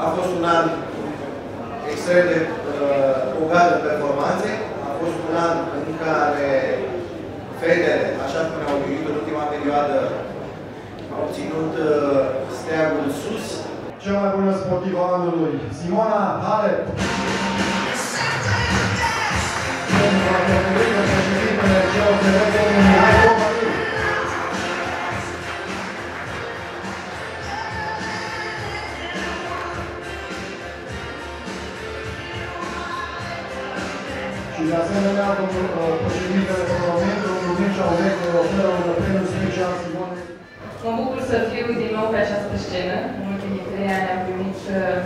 A fost un an extrem de bogat de performanțe, a fost un an în care fetele, așa cum ne-au iubit în ultima perioadă, au ținut steagul sus. Cea mai bună sportivă a anului, Simona Halep. Și de asemenea, președintele Parlamentului, domnul Mircea Oreche, oferă un premiu special Simonei. Mă bucur să fiu din nou pe această scenă. În ultimii 3 ani am primit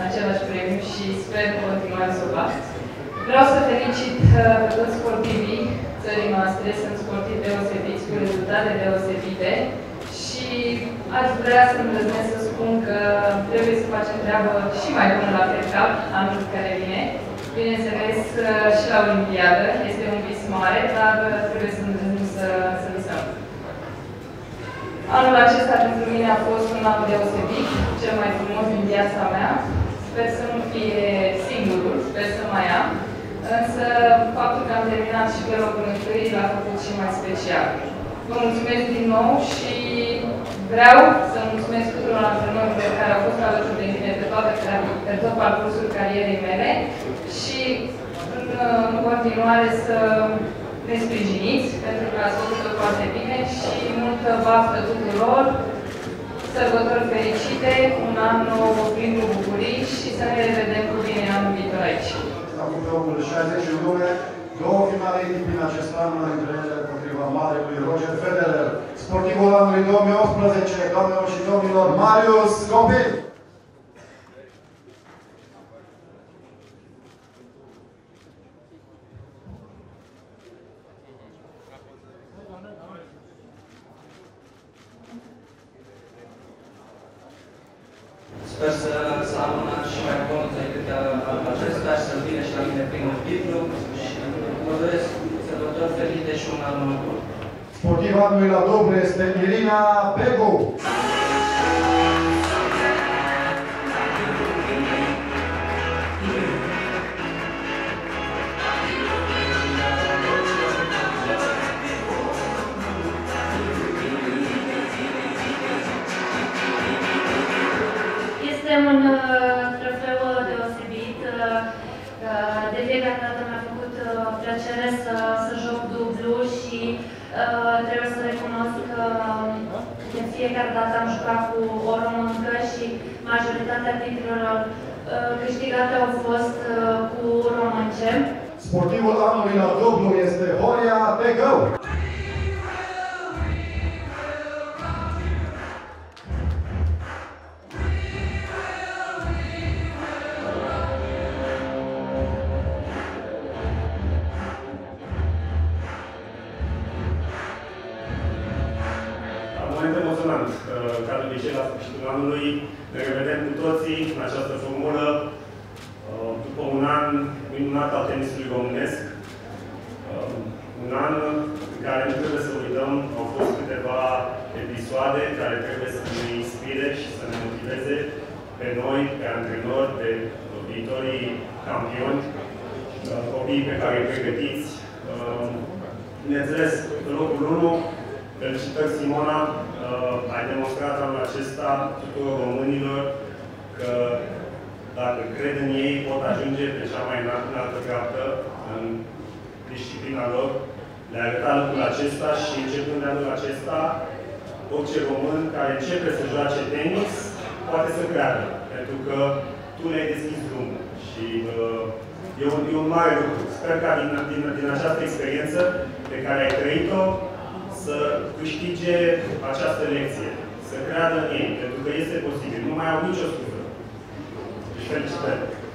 același premiu și sper că continuăm să o fac. Vreau să felicit pe toți sportivii țării noastre. Sunt sportivi deosebiți, cu rezultate deosebite. Și aș vrea să îndrăznesc să spun că trebuie să facem treabă și mai bună la FedCup, anul care vine. Bineînțeles, și la Olimpiadă. Este un vis mare, dar trebuie să îndrăznim să visăm. Anul acesta pentru mine a fost un an deosebit, cel mai frumos din viața mea. Sper să nu fie singurul, sper să mai am. Însă, faptul că am terminat și pe locul întâi l-a făcut și mai special. Vă mulțumesc din nou și vreau să mulțumesc tuturor antrenorilor care au fost alături de mine pe tot parcursul carierei mele și în continuare să ne sprijiniți, pentru că ați făcut-o foarte bine și multă baftă tuturor, sărbători fericite, un an nou plin cu bucurii și să ne revedem cu bine anul viitor aici. Acum pe 60 iunie, 2 finale din acest an în întâlnirile împotriva marelui Roger Federer, sportivul anului 2018, doamnelor și domnilor, Marius Copil. Sper să am un an și mai bun decât anul acesta și să-mi vine și la mine primul titlu și mă doresc sărbători fericite și un an nou bun. Sportiva anului la dublu este Irina Begu. Este un trofeu deosebit. De fiecare dată mi-a făcut plăcere să joc dublu și trebuie să recunosc că de fiecare dată am jucat cu o româncă și majoritatea titlurilor câștigate au fost cu românce. Sportivul anului la dublu este Horia Tecău. Emoționant, ca de obicei la sfârșitul anului, ne revedem cu toții în această formulă, după un an minunat al tenisului românesc, un an în care nu trebuie să uităm, au fost câteva episoade care trebuie să ne inspire și să ne motiveze pe noi, pe antrenori, pe viitorii campioni, copiii pe care îi pregătiți. Bineînțeles, în locul 1, felicitări, Simona, ai demonstrat anul acesta tuturor românilor că dacă cred în ei, pot ajunge pe cea mai înaltă treaptă în disciplina lor. Le-a arătat lucrul acesta și începând de anul acesta, orice român care începe să joace tenis, poate să creadă, pentru că tu le-ai deschis drumul. Și e un mare lucru. Sper ca din această experiență pe care ai trăit-o, să câștige această lecție, să creadă în ei, pentru că este posibil. Nu mai au nicio scuză. Deci, felicitări!